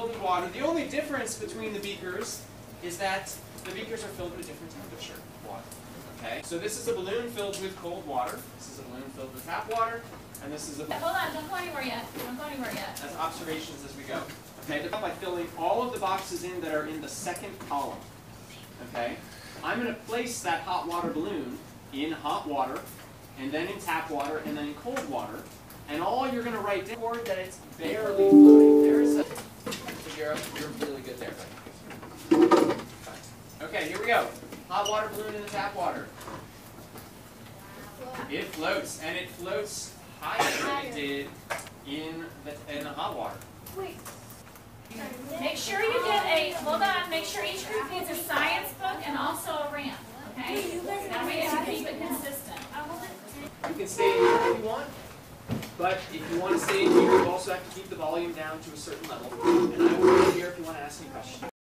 filled with water. The only difference between the beakers is that the beakers are filled with different temperature water. Okay? So this is a balloon filled with cold water. This is a balloon filled with tap water. And this is a... Hold on, don't go anywhere yet. Don't go anywhere yet. As observations as we go. Okay, by filling all of the boxes in that are in the second column. Okay? I'm going to place that hot water balloon in hot water, and then in tap water, and then in cold water. And all you're going to write down is that it's barely floating. There's a... You're really good there, buddy. Okay, here we go. Hot water balloon in the tap water. It floats, and it floats higher than it did in the hot water. Wait. Make sure you get a, hold on, make sure each group gets a science book and also a ramp, okay? That way you can keep it consistent. You can stay in here if you want, but if you want to stay in here, you also have to keep the volume down to a certain level. And I will be here if you want to ask me questions.